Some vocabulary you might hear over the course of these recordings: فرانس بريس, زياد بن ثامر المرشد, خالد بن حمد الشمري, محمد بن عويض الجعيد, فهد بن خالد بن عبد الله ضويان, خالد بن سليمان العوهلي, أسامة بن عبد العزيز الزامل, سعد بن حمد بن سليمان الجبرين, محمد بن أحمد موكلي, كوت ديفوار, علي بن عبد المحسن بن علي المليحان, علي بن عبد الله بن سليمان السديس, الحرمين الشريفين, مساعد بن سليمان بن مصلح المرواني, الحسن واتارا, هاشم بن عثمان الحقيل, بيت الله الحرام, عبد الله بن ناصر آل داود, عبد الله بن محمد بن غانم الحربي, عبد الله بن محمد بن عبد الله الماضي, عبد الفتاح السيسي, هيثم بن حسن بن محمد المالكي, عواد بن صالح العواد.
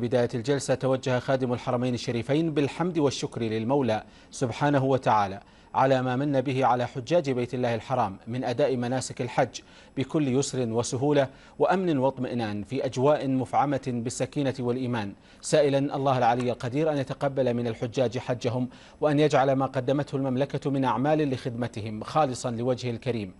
بداية الجلسة توجه خادم الحرمين الشريفين بالحمد والشكر للمولى سبحانه وتعالى على ما من به على حجاج بيت الله الحرام من أداء مناسك الحج بكل يسر وسهولة وأمن واطمئنان في أجواء مفعمة بالسكينة والإيمان، سائلا الله العلي القدير أن يتقبل من الحجاج حجهم وأن يجعل ما قدمته المملكة من أعمال لخدمتهم خالصا لوجهه الكريم.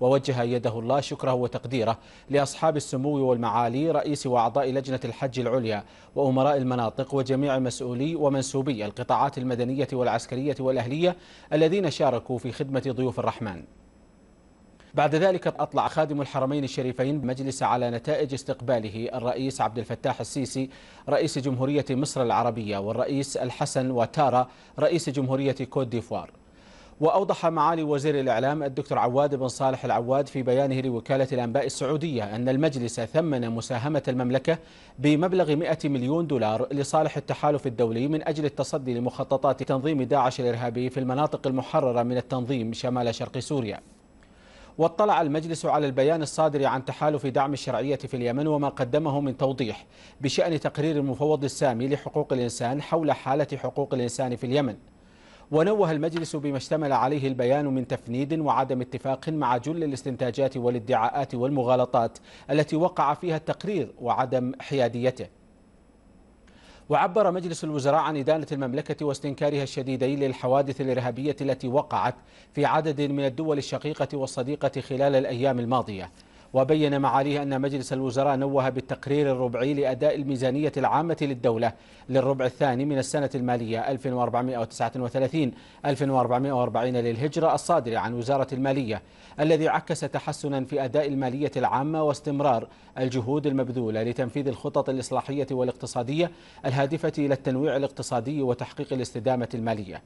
ووجه يده الله شكره وتقديره لأصحاب السمو والمعالي رئيس وأعضاء لجنة الحج العليا وأمراء المناطق وجميع مسؤولي ومنسوبي القطاعات المدنية والعسكرية والأهلية الذين شاركوا في خدمة ضيوف الرحمن. بعد ذلك أطلع خادم الحرمين الشريفين بمجلس على نتائج استقباله الرئيس عبد الفتاح السيسي رئيس جمهورية مصر العربية والرئيس الحسن واتارا رئيس جمهورية كوت ديفوار. وأوضح معالي وزير الإعلام الدكتور عواد بن صالح العواد في بيانه لوكالة الأنباء السعودية أن المجلس ثمن مساهمة المملكة بمبلغ 100 مليون دولار لصالح التحالف الدولي من أجل التصدي لمخططات تنظيم داعش الإرهابي في المناطق المحررة من التنظيم شمال شرق سوريا. واطلع المجلس على البيان الصادر عن تحالف دعم الشرعية في اليمن وما قدمه من توضيح بشأن تقرير المفوض السامي لحقوق الإنسان حول حالة حقوق الإنسان في اليمن. ونوه المجلس بما اشتمل عليه البيان من تفنيد وعدم اتفاق مع جل الاستنتاجات والادعاءات والمغالطات التي وقع فيها التقرير وعدم حياديته. وعبر مجلس الوزراء عن إدانة المملكة واستنكارها الشديدين للحوادث الإرهابية التي وقعت في عدد من الدول الشقيقة والصديقة خلال الأيام الماضية. وبين معاليه أن مجلس الوزراء نوه بالتقرير الربعي لأداء الميزانية العامة للدولة للربع الثاني من السنة المالية 1439-1440 للهجرة الصادر عن وزارة المالية الذي عكس تحسنا في أداء المالية العامة واستمرار الجهود المبذولة لتنفيذ الخطط الإصلاحية والاقتصادية الهادفة إلى التنويع الاقتصادي وتحقيق الاستدامة المالية.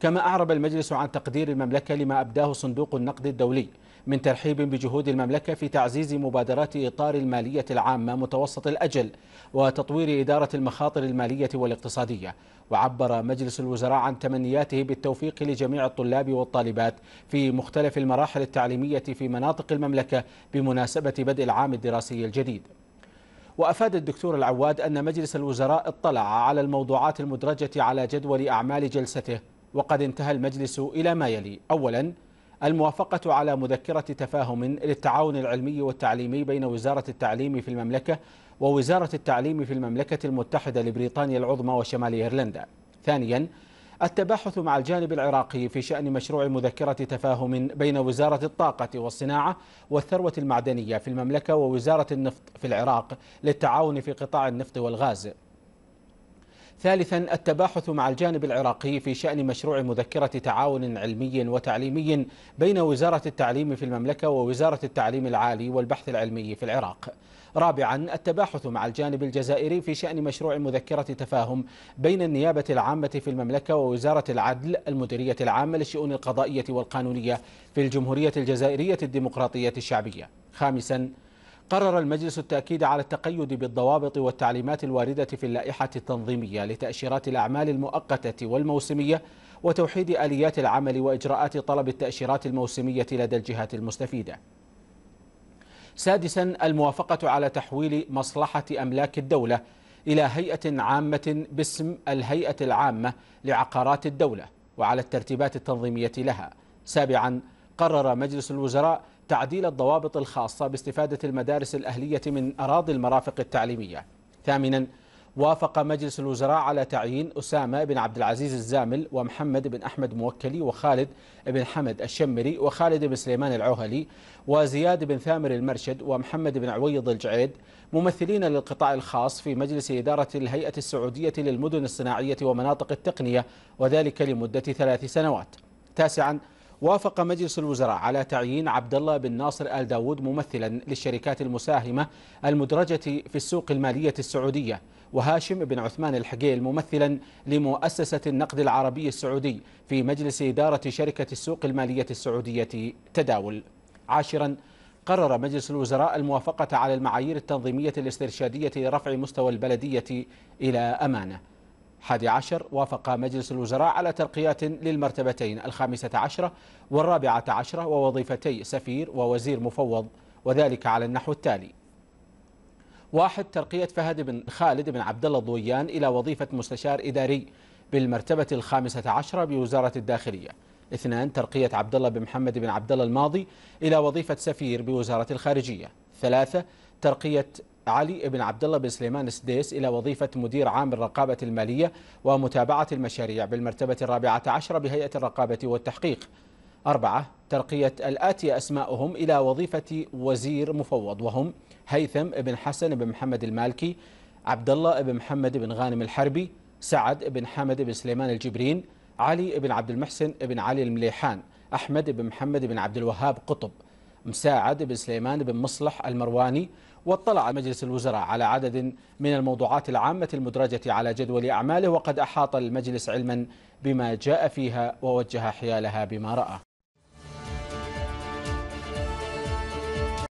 كما أعرب المجلس عن تقدير المملكة لما أبداه صندوق النقد الدولي من ترحيب بجهود المملكة في تعزيز مبادرات إطار المالية العامة متوسط الأجل وتطوير إدارة المخاطر المالية والاقتصادية. وعبر مجلس الوزراء عن تمنياته بالتوفيق لجميع الطلاب والطالبات في مختلف المراحل التعليمية في مناطق المملكة بمناسبة بدء العام الدراسي الجديد. وأفاد الدكتور العواد أن مجلس الوزراء اطلع على الموضوعات المدرجة على جدول أعمال جلسته وقد انتهى المجلس إلى ما يلي: أولاً الموافقة على مذكرة تفاهم للتعاون العلمي والتعليمي بين وزارة التعليم في المملكة ووزارة التعليم في المملكة المتحدة لبريطانيا العظمى وشمال إيرلندا. ثانيا التباحث مع الجانب العراقي في شأن مشروع مذكرة تفاهم بين وزارة الطاقة والصناعة والثروة المعدنية في المملكة ووزارة النفط في العراق للتعاون في قطاع النفط والغاز. ثالثا التباحث مع الجانب العراقي في شأن مشروع مذكرة تعاون علمي وتعليمي بين وزارة التعليم في المملكة ووزارة التعليم العالي والبحث العلمي في العراق. رابعا التباحث مع الجانب الجزائري في شأن مشروع مذكرة تفاهم بين النيابة العامة في المملكة ووزارة العدل المديرية العامة للشؤون القضائية والقانونية في الجمهورية الجزائرية الديمقراطية الشعبية. خامسا قرر المجلس التأكيد على التقيد بالضوابط والتعليمات الواردة في اللائحة التنظيمية لتأشيرات الأعمال المؤقتة والموسمية وتوحيد آليات العمل وإجراءات طلب التأشيرات الموسمية لدى الجهات المستفيدة. سادسا الموافقة على تحويل مصلحة أملاك الدولة إلى هيئة عامة باسم الهيئة العامة لعقارات الدولة وعلى الترتيبات التنظيمية لها. سابعا قرر مجلس الوزراء تعديل الضوابط الخاصة باستفادة المدارس الأهلية من أراضي المرافق التعليمية. ثامنا وافق مجلس الوزراء على تعيين أسامة بن عبد العزيز الزامل ومحمد بن أحمد موكلي وخالد بن حمد الشمري وخالد بن سليمان العوهلي وزياد بن ثامر المرشد ومحمد بن عويض الجعيد ممثلين للقطاع الخاص في مجلس إدارة الهيئة السعودية للمدن الصناعية ومناطق التقنية وذلك لمدة 3 سنوات. تاسعا وافق مجلس الوزراء على تعيين عبد الله بن ناصر آل داود ممثلا للشركات المساهمة المدرجة في السوق المالية السعودية وهاشم بن عثمان الحقيل ممثلا لمؤسسة النقد العربي السعودي في مجلس إدارة شركة السوق المالية السعودية تداول. عاشرا قرر مجلس الوزراء الموافقة على المعايير التنظيمية الاسترشادية لرفع مستوى البلدية إلى أمانة. 11 وافق مجلس الوزراء على ترقيات للمرتبتين 15 والرابعة 10 ووظيفتي سفير ووزير مفوض وذلك على النحو التالي: واحد، ترقية فهد بن خالد بن عبد الله ضويان إلى وظيفة مستشار إداري بالمرتبة ال15 بوزارة الداخلية. 2، ترقية عبد الله بن محمد بن عبد الله الماضي إلى وظيفة سفير بوزارة الخارجية. 3، ترقية علي بن عبد الله بن سليمان السديس إلى وظيفة مدير عام الرقابة المالية ومتابعة المشاريع بالمرتبة ال14 بهيئة الرقابة والتحقيق. 4، ترقية الآتي أسماؤهم إلى وظيفة وزير مفوض، وهم هيثم بن حسن بن محمد المالكي، عبد الله بن محمد بن غانم الحربي، سعد بن حمد بن سليمان الجبرين، علي بن عبد المحسن بن علي المليحان، أحمد بن محمد بن عبد الوهاب قطب، مساعد بن سليمان بن مصلح المرواني. واطلع مجلس الوزراء على عدد من الموضوعات العامة المدرجة على جدول أعماله، وقد أحاط المجلس علما بما جاء فيها ووجه حيالها بما رأى.